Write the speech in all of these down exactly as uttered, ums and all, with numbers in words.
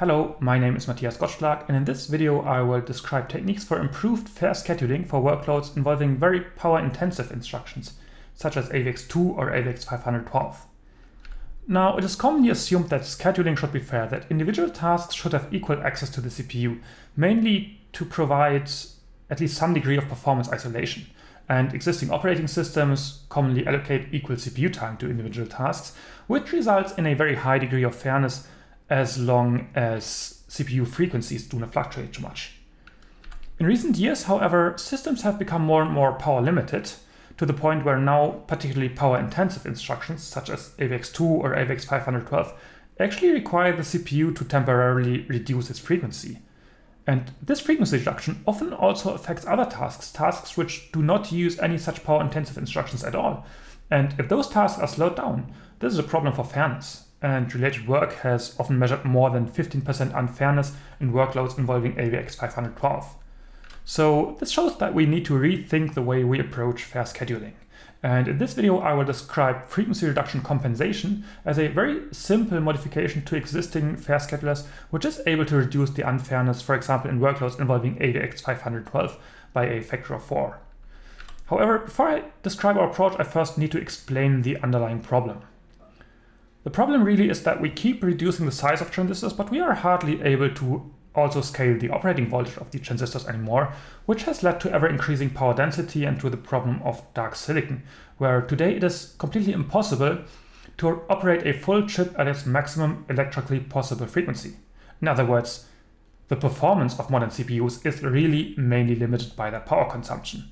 Hello, my name is Matthias Gottschlag, and in this video I will describe techniques for improved fair scheduling for workloads involving very power-intensive instructions, such as A V X two or A V X five twelve. Now, it is commonly assumed that scheduling should be fair, that individual tasks should have equal access to the C P U, mainly to provide at least some degree of performance isolation. And existing operating systems commonly allocate equal C P U time to individual tasks, which results in a very high degree of fairness as long as C P U frequencies do not fluctuate too much. In recent years, however, systems have become more and more power limited, to the point where now particularly power-intensive instructions, such as A V X two or A V X five twelve, actually require the C P U to temporarily reduce its frequency. And this frequency reduction often also affects other tasks, tasks which do not use any such power-intensive instructions at all. And if those tasks are slowed down, this is a problem for fairness. And related work has often measured more than fifteen percent unfairness in workloads involving A V X five twelve. So this shows that we need to rethink the way we approach fair scheduling. And in this video, I will describe frequency reduction compensation as a very simple modification to existing fair schedulers, which is able to reduce the unfairness, for example, in workloads involving A V X five twelve by a factor of four. However, before I describe our approach, I first need to explain the underlying problem. The problem really is that we keep reducing the size of transistors, but we are hardly able to also scale the operating voltage of the transistors anymore, which has led to ever-increasing power density and to the problem of dark silicon, where today it is completely impossible to operate a full chip at its maximum electrically possible frequency. In other words, the performance of modern C P Us is really mainly limited by their power consumption,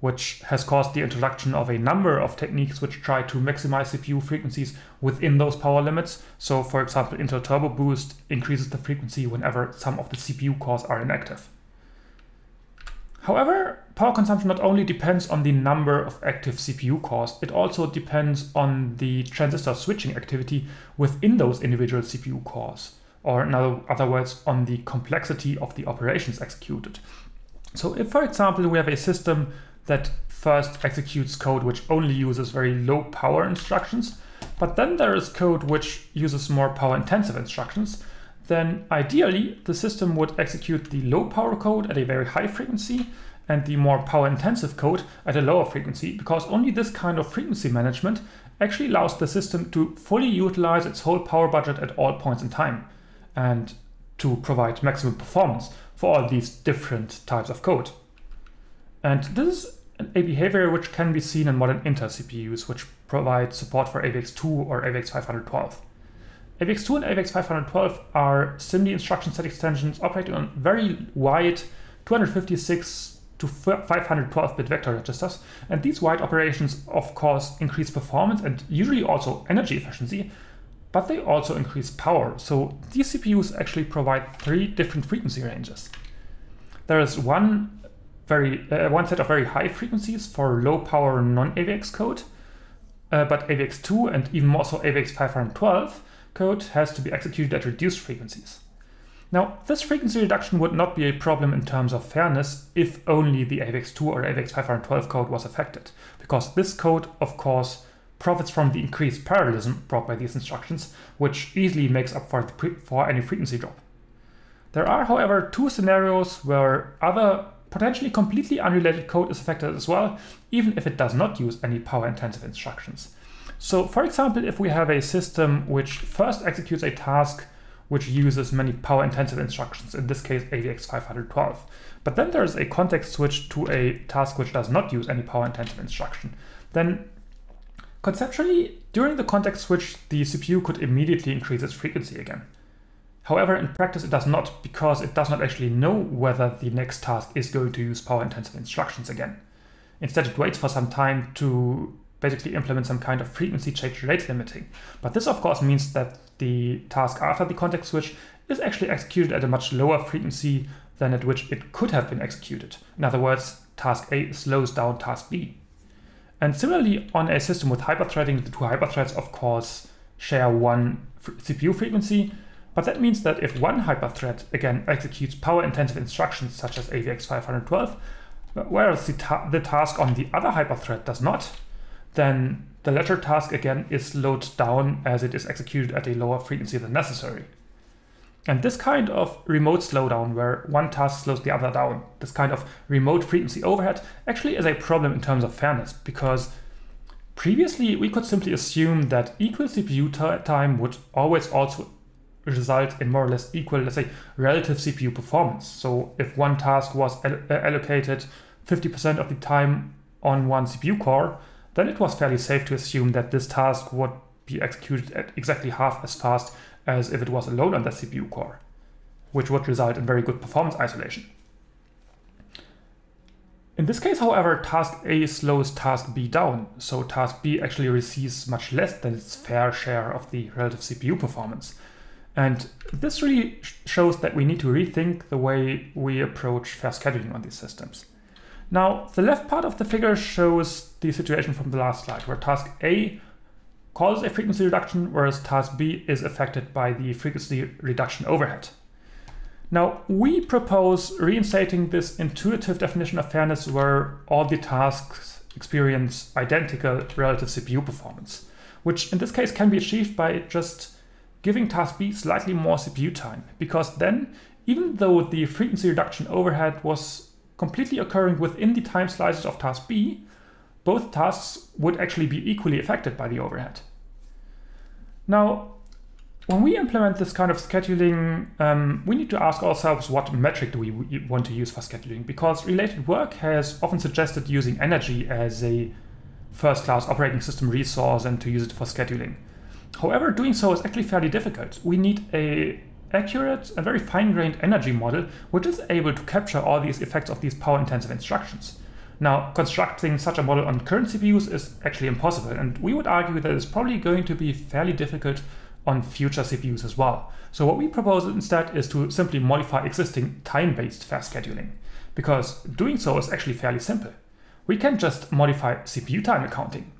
which has caused the introduction of a number of techniques which try to maximize C P U frequencies within those power limits. So, for example, Intel Turbo Boost increases the frequency whenever some of the C P U cores are inactive. However, power consumption not only depends on the number of active C P U cores, it also depends on the transistor switching activity within those individual C P U cores, or in other words, on the complexity of the operations executed. So if, for example, we have a system that first executes code which only uses very low power instructions, but then there is code which uses more power intensive instructions, then ideally the system would execute the low power code at a very high frequency and the more power intensive code at a lower frequency, because only this kind of frequency management actually allows the system to fully utilize its whole power budget at all points in time and to provide maximum performance for all these different types of code. And this is a behavior which can be seen in modern Intel C P Us, which provide support for A V X two or A V X five twelve. A V X two and A V X five twelve are SIMD instruction set extensions operating on very wide two hundred fifty-six to five twelve bit vector registers. And these wide operations, of course, increase performance and usually also energy efficiency, but they also increase power. So these C P Us actually provide three different frequency ranges. There is one Very, uh, one set of very high frequencies for low power non-A V X code, uh, but A V X two and even more so A V X five twelve code has to be executed at reduced frequencies. Now, this frequency reduction would not be a problem in terms of fairness if only the A V X two or A V X five twelve code was affected, because this code, of course, profits from the increased parallelism brought by these instructions, which easily makes up for, the for any frequency drop. There are, however, two scenarios where other potentially completely unrelated code is affected as well, even if it does not use any power-intensive instructions. So, for example, if we have a system which first executes a task which uses many power-intensive instructions, in this case A V X five twelve, but then there is a context switch to a task which does not use any power-intensive instruction, then conceptually, during the context switch, the C P U could immediately increase its frequency again. However, in practice, it does not, because it does not actually know whether the next task is going to use power-intensive instructions again. Instead, it waits for some time to basically implement some kind of frequency change rate limiting. But this, of course, means that the task after the context switch is actually executed at a much lower frequency than at which it could have been executed. In other words, task A slows down task B. And similarly, on a system with hyperthreading, the two hyperthreads, of course, share one C P U frequency. But that means that if one hyperthread, again, executes power-intensive instructions such as A V X five twelve, whereas the, ta the task on the other hyperthread does not, then the latter task, again, is slowed down as it is executed at a lower frequency than necessary. And this kind of remote slowdown, where one task slows the other down, this kind of remote frequency overhead, actually is a problem in terms of fairness, because previously we could simply assume that equal C P U time would always also result in more or less equal, let's say, relative C P U performance. So if one task was al allocated fifty percent of the time on one C P U core, then it was fairly safe to assume that this task would be executed at exactly half as fast as if it was alone on that C P U core, which would result in very good performance isolation. In this case, however, task A slows task B down, so task B actually receives much less than its fair share of the relative C P U performance. And this really shows that we need to rethink the way we approach fair scheduling on these systems. Now, the left part of the figure shows the situation from the last slide, where task A causes a frequency reduction, whereas task B is affected by the frequency reduction overhead. Now, we propose reinstating this intuitive definition of fairness where all the tasks experience identical relative C P U performance, which in this case can be achieved by just giving task B slightly more C P U time, because then, even though the frequency reduction overhead was completely occurring within the time slices of task B, both tasks would actually be equally affected by the overhead. Now, when we implement this kind of scheduling, um, we need to ask ourselves, what metric do we want to use for scheduling? Because related work has often suggested using energy as a first-class operating system resource and to use it for scheduling. However, doing so is actually fairly difficult. We need a accurate and very fine-grained energy model, which is able to capture all these effects of these power-intensive instructions. Now, constructing such a model on current C P Us is actually impossible, and we would argue that it's probably going to be fairly difficult on future C P Us as well. So what we propose instead is to simply modify existing time-based fair scheduling, because doing so is actually fairly simple. We can just modify C P U time accounting.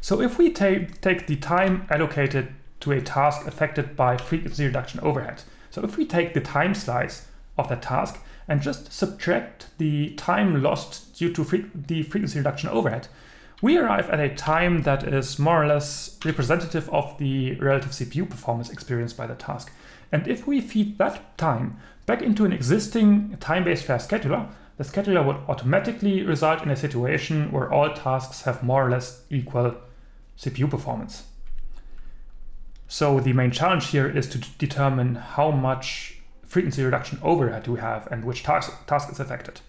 So if we take the time allocated to a task affected by frequency reduction overhead, so if we take the time slice of that task and just subtract the time lost due to fre the frequency reduction overhead, we arrive at a time that is more or less representative of the relative C P U performance experienced by the task. And if we feed that time back into an existing time-based fair scheduler, the scheduler would automatically result in a situation where all tasks have more or less equal C P U performance. So the main challenge here is to determine how much frequency reduction overhead we have and which task, task is affected.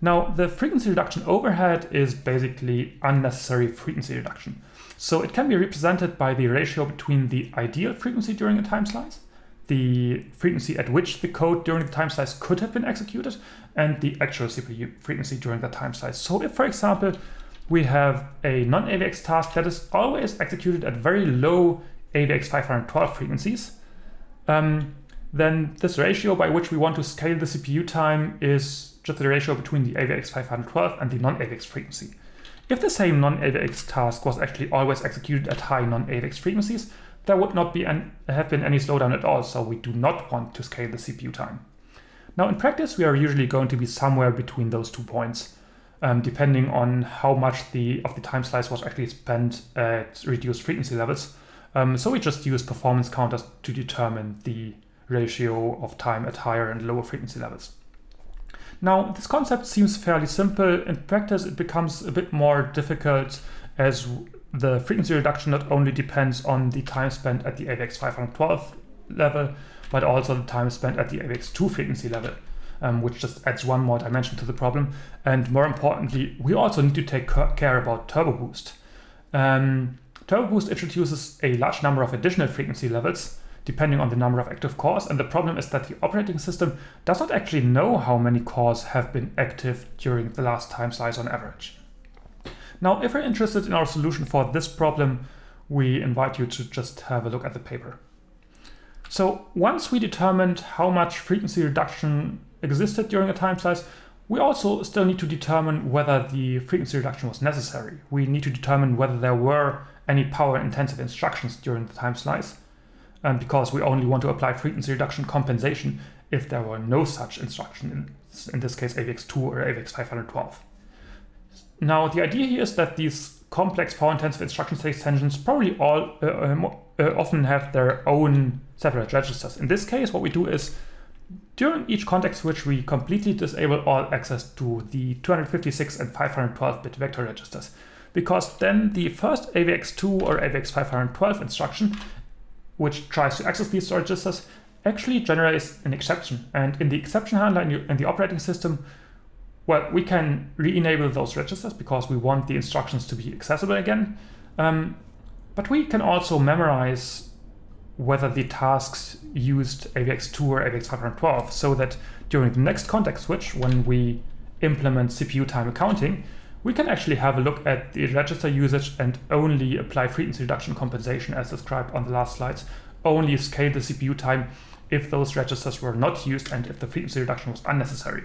Now, the frequency reduction overhead is basically unnecessary frequency reduction. So it can be represented by the ratio between the ideal frequency during a time slice, the frequency at which the code during the time slice could have been executed, and the actual C P U frequency during the time slice. So if, for example, we have a non-A V X task that is always executed at very low A V X five twelve frequencies, um, then this ratio by which we want to scale the C P U time is just the ratio between the A V X five twelve and the non-A V X frequency. If the same non-A V X task was actually always executed at high non-A V X frequencies, there would not be an, have been any slowdown at all, so we do not want to scale the C P U time. Now, in practice, we are usually going to be somewhere between those two points, um, depending on how much the, of the time slice was actually spent at reduced frequency levels. Um, so we just use performance counters to determine the ratio of time at higher and lower frequency levels. Now, this concept seems fairly simple. In practice, it becomes a bit more difficult, as the frequency reduction not only depends on the time spent at the A V X five twelve level, but also the time spent at the A V X two frequency level, um, which just adds one more dimension to the problem. And more importantly, we also need to take care about Turbo Boost. Um, Turbo Boost introduces a large number of additional frequency levels, depending on the number of active cores, and the problem is that the operating system does not actually know how many cores have been active during the last time slice on average. Now, if you're interested in our solution for this problem, we invite you to just have a look at the paper. So once we determined how much frequency reduction existed during a time slice, we also still need to determine whether the frequency reduction was necessary. We need to determine whether there were any power-intensive instructions during the time slice, and because we only want to apply frequency reduction compensation if there were no such instruction, in, in this case A V X two or A V X five twelve. Now, the idea here is that these complex power intensive instruction set extensions probably all uh, um, uh, often have their own separate registers. In this case, what we do is during each context switch, we completely disable all access to the two fifty-six and five twelve bit vector registers, because then the first A V X two or A V X five twelve instruction, which tries to access these registers, actually generates an exception. And in the exception handler in the operating system, well, we can re-enable those registers because we want the instructions to be accessible again. Um, but we can also memorize whether the tasks used A V X two or A V X five twelve, so that during the next context switch, when we implement C P U time accounting, we can actually have a look at the register usage and only apply frequency reduction compensation as described on the last slides, only scale the C P U time if those registers were not used and if the frequency reduction was unnecessary.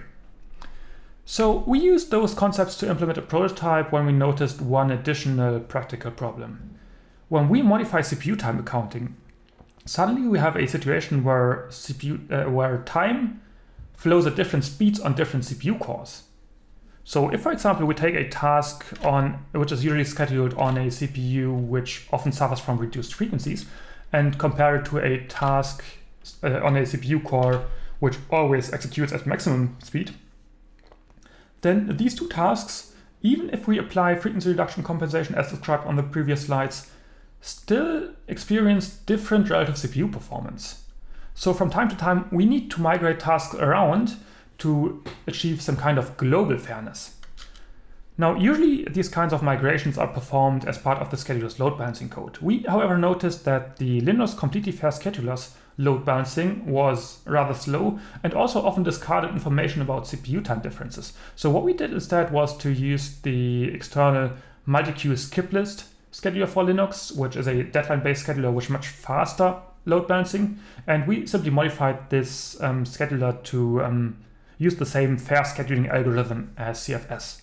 So we used those concepts to implement a prototype when we noticed one additional practical problem. When we modify C P U time accounting, suddenly we have a situation where C P U uh, where time flows at different speeds on different C P U cores. So if, for example, we take a task on which is usually scheduled on a C P U which often suffers from reduced frequencies, and compare it to a task uh, on a C P U core which always executes at maximum speed, then these two tasks, even if we apply frequency reduction compensation as described on the previous slides, still experience different relative C P U performance. So from time to time, we need to migrate tasks around to achieve some kind of global fairness. Now, usually these kinds of migrations are performed as part of the scheduler's load balancing code. We, however, noticed that the Linux Completely Fair Scheduler's load balancing was rather slow and also often discarded information about C P U time differences. So what we did instead was to use the external multi-queue skip list scheduler for Linux, which is a deadline-based scheduler with much faster load balancing. And we simply modified this um, scheduler to um, use the same fair scheduling algorithm as C F S.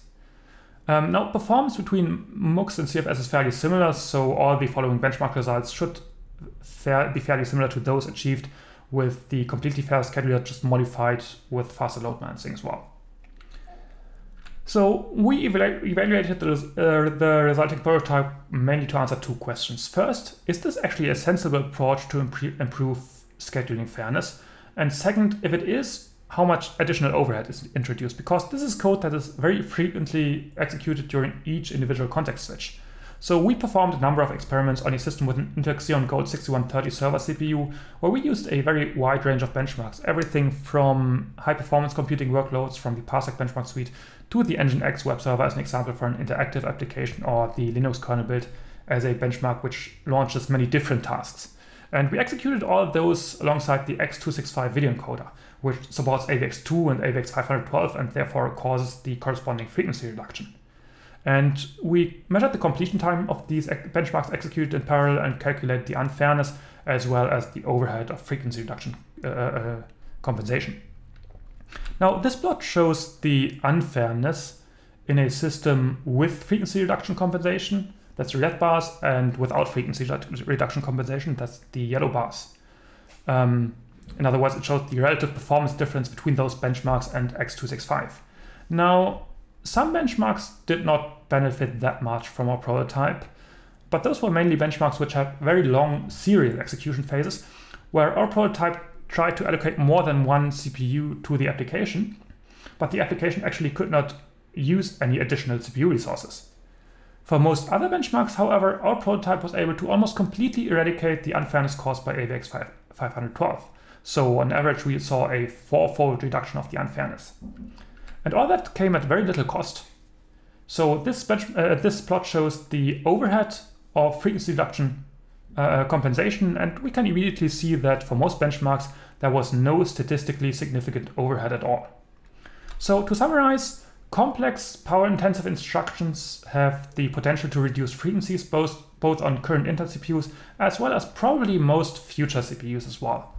Um, now, performance between M U X and C F S is fairly similar, so all the following benchmark results should fair, be fairly similar to those achieved with the completely fair scheduler, just modified with faster load balancing as well. So we evalu evaluated the, uh, the resulting prototype mainly to answer two questions. First, is this actually a sensible approach to imp improve scheduling fairness? And second, if it is, how much additional overhead is introduced? Because this is code that is very frequently executed during each individual context switch. So we performed a number of experiments on a system with an Intel Xeon Gold sixty-one thirty server C P U, where we used a very wide range of benchmarks, everything from high-performance computing workloads from the Parsec benchmark suite to the Nginx web server as an example for an interactive application, or the Linux kernel build as a benchmark which launches many different tasks. And we executed all of those alongside the X two sixty-five video encoder, which supports A V X two and A V X five twelve and therefore causes the corresponding frequency reduction. And we measured the completion time of these benchmarks executed in parallel and calculated the unfairness as well as the overhead of frequency reduction uh, uh, compensation. Now, this plot shows the unfairness in a system with frequency reduction compensation, that's the red bars, and without frequency reduction compensation, that's the yellow bars. Um, in other words, it shows the relative performance difference between those benchmarks and X two sixty-five. Now, some benchmarks did not benefit that much from our prototype, but those were mainly benchmarks which had very long serial execution phases, where our prototype tried to allocate more than one C P U to the application, but the application actually could not use any additional C P U resources. For most other benchmarks, however, our prototype was able to almost completely eradicate the unfairness caused by A V X five twelve. So on average, we saw a four-fold reduction of the unfairness. And all that came at very little cost. So this, bench, uh, this plot shows the overhead of frequency reduction uh, compensation, and we can immediately see that for most benchmarks, there was no statistically significant overhead at all. So to summarize, complex power-intensive instructions have the potential to reduce frequencies both, both on current Intel C P Us as well as probably most future C P Us as well.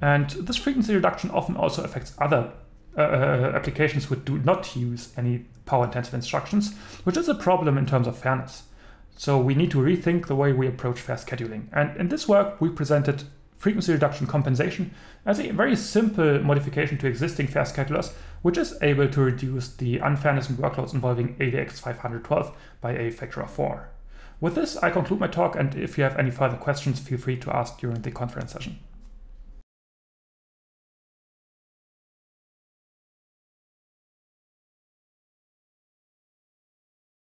And this frequency reduction often also affects other uh, applications which do not use any power-intensive instructions, which is a problem in terms of fairness. So we need to rethink the way we approach fair scheduling. And in this work, we presented frequency reduction compensation as a very simple modification to existing fair schedulers which is able to reduce the unfairness in workloads involving A V X five twelve by a factor of four. With this, I conclude my talk, and if you have any further questions, feel free to ask during the conference session.